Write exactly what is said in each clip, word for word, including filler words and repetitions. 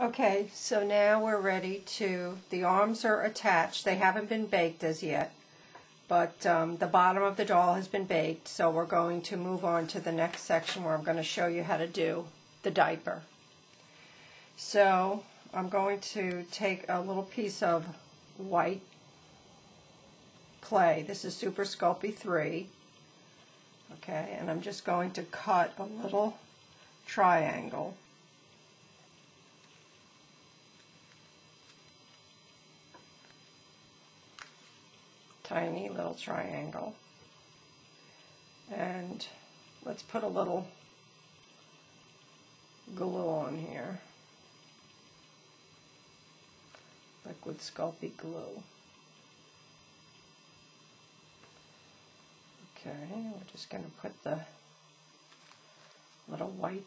Okay, so now we're ready to, the arms are attached. They haven't been baked as yet, but um, the bottom of the doll has been baked, so we're going to move on to the next section where I'm going to show you how to do the diaper. So I'm going to take a little piece of white clay. This is Super Sculpey three. Okay, and I'm just going to cut a little triangle. Tiny little triangle, and let's put a little glue on here, liquid Sculpey glue. Okay, we're just going to put the little white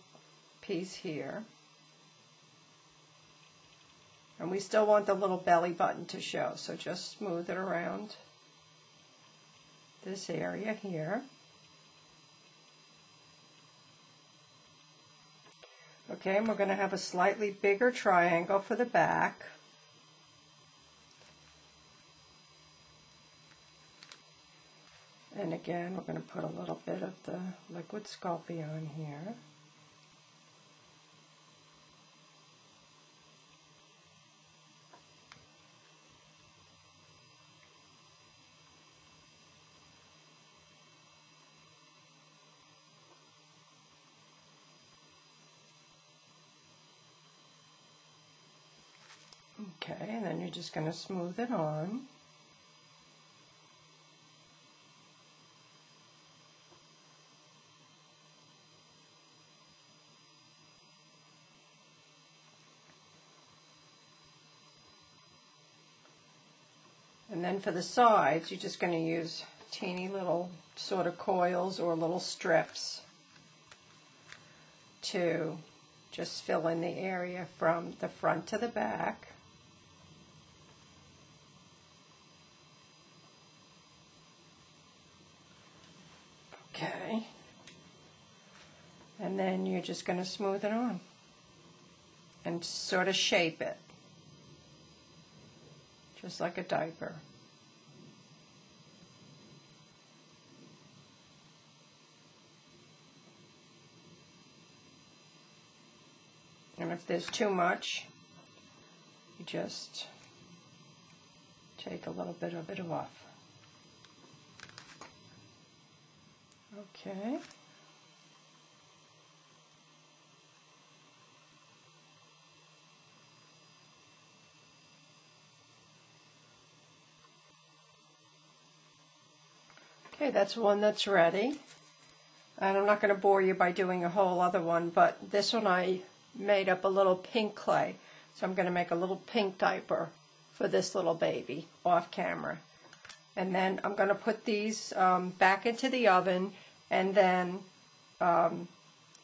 piece here, and we still want the little belly button to show, so just smooth it around this area here. Okay, and we're going to have a slightly bigger triangle for the back. And again, we're going to put a little bit of the liquid Sculpey on here. Okay, and then you're just going to smooth it on. And then for the sides, you're just going to use teeny little sort of coils or little strips to just fill in the area from the front to the back. Okay, and then you're just going to smooth it on and sort of shape it, just like a diaper. And if there's too much, you just take a little bit of it off. Okay. Okay, that's one that's ready. And I'm not going to bore you by doing a whole other one, but this one I made up a little pink clay. So I'm going to make a little pink diaper for this little baby off camera. And then I'm going to put these um, back into the oven and then um,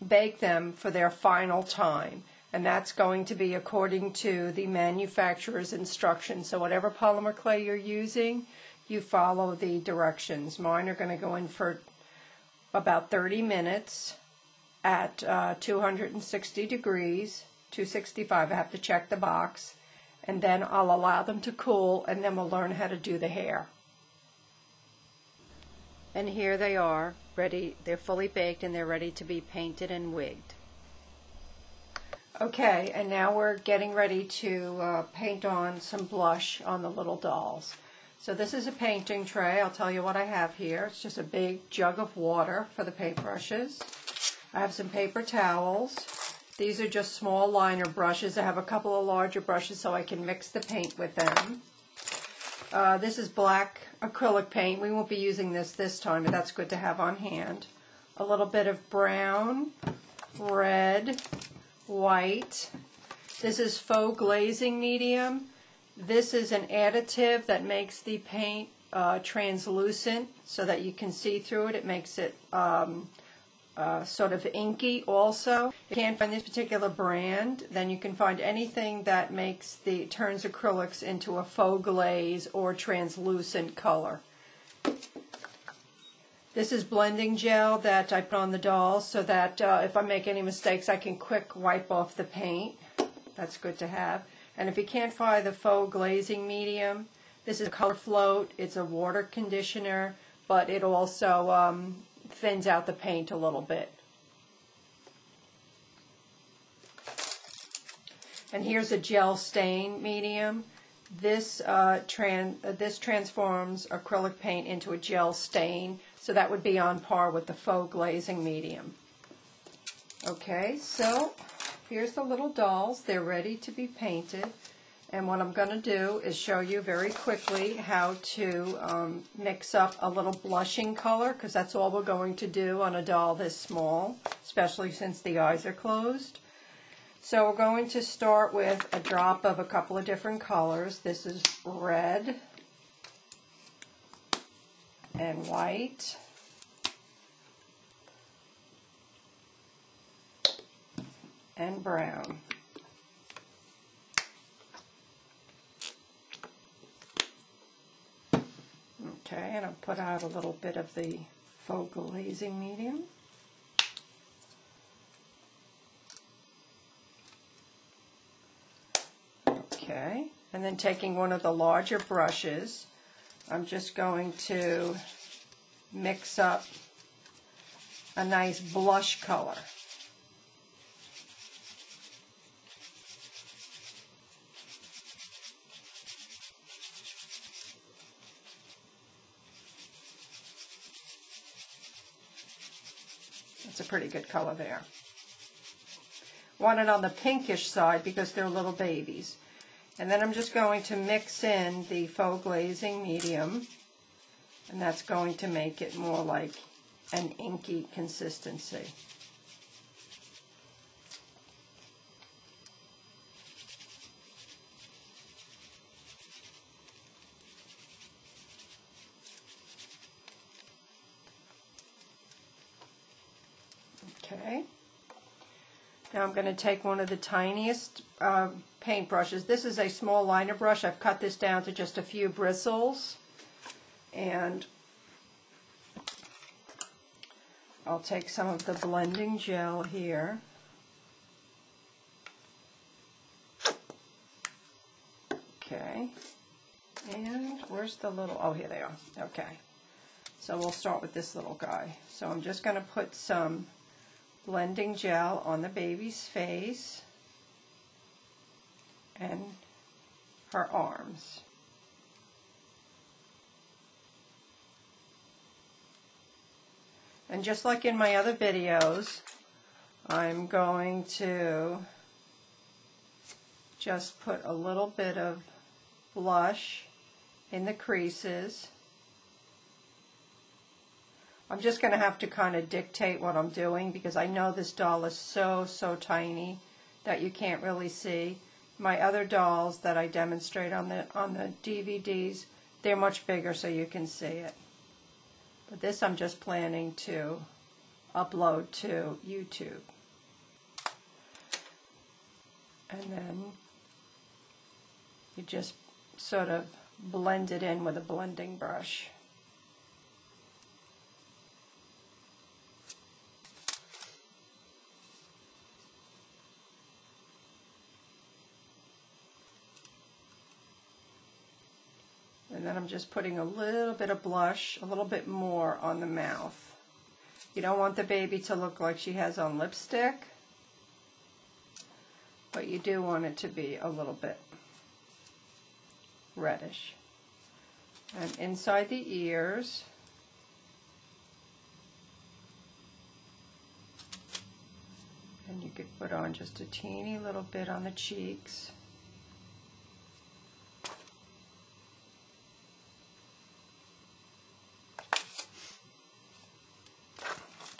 bake them for their final time. And that's going to be according to the manufacturer's instructions. So whatever polymer clay you're using, you follow the directions. Mine are going to go in for about thirty minutes at uh, two hundred sixty degrees, two sixty-five. I have to check the box. And then I'll allow them to cool, and then we'll learn how to do the hair. And here they are, ready. They're fully baked and they're ready to be painted and wigged. Okay, and now we're getting ready to uh, paint on some blush on the little dolls. So this is a painting tray. I'll tell you what I have here. It's just a big jug of water for the paintbrushes. I have some paper towels. These are just small liner brushes. I have a couple of larger brushes so I can mix the paint with them. Uh, this is black acrylic paint. We won't be using this this time, but that's good to have on hand. A little bit of brown, red, white. This is faux glazing medium. This is an additive that makes the paint uh, translucent so that you can see through it. It makes it um, uh, sort of inky also. If you can't find this particular brand, then you can find anything that makes the turns acrylics into a faux glaze or translucent color. This is blending gel that I put on the dolls so that uh, if I make any mistakes, I can quick wipe off the paint. That's good to have. And if you can't find the faux glazing medium, this is a color float. It's a water conditioner, but it also um, thins out the paint a little bit. And here's a gel stain medium. This uh, tran uh, this transforms acrylic paint into a gel stain, so that would be on par with the faux glazing medium. Okay, so here's the little dolls. They're ready to be painted. And what I'm going to do is show you very quickly how to um, mix up a little blushing color, because that's all we're going to do on a doll this small, especially since the eyes are closed. So we're going to start with a drop of a couple of different colors. This is red and white. And brown. Okay, and I'll put out a little bit of the faux glazing medium. Okay, and then taking one of the larger brushes, I'm just going to mix up a nice blush color. It's a pretty good color there. Want it on the pinkish side because they're little babies. And then I'm just going to mix in the faux glazing medium, and that's going to make it more like an inky consistency. Okay, now I'm going to take one of the tiniest uh, paint brushes. This is a small liner brush. I've cut this down to just a few bristles, and I'll take some of the blending gel here. Okay, and where's the little, oh, here they are. Okay, so we'll start with this little guy. So I'm just going to put some blending gel on the baby's face and her arms. And just like in my other videos, I'm going to just put a little bit of blush in the creases. I'm just going to have to kind of dictate what I'm doing, because I know this doll is so, so tiny that you can't really see. My other dolls that I demonstrate on the, on the D V Ds, they're much bigger so you can see it. But this I'm just planning to upload to YouTube. And then you just sort of blend it in with a blending brush. And then I'm just putting a little bit of blush, a little bit more on the mouth. You don't want the baby to look like she has on lipstick, but you do want it to be a little bit reddish. And inside the ears, and you could put on just a teeny little bit on the cheeks.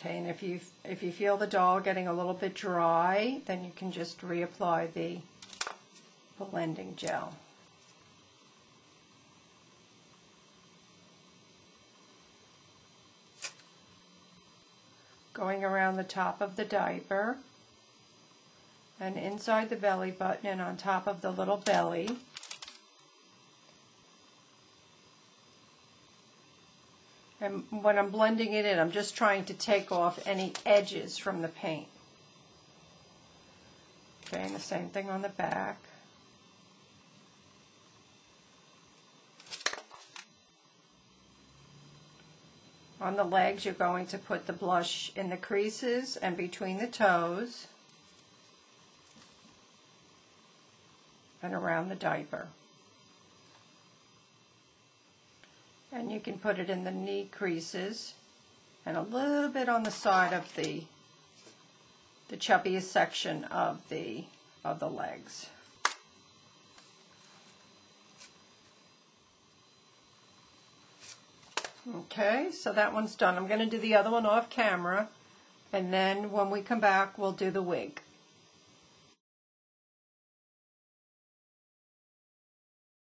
Okay, and if you, if you feel the doll getting a little bit dry, then you can just reapply the blending gel. Going around the top of the diaper and inside the belly button and on top of the little belly. And when I'm blending it in, I'm just trying to take off any edges from the paint. Doing the same thing on the back. On the legs, you're going to put the blush in the creases and between the toes and around the diaper. And you can put it in the knee creases and a little bit on the side of the the chubbiest section of the of the legs. Okay, so that one's done. I'm going to do the other one off camera, and then when we come back, we'll do the wig.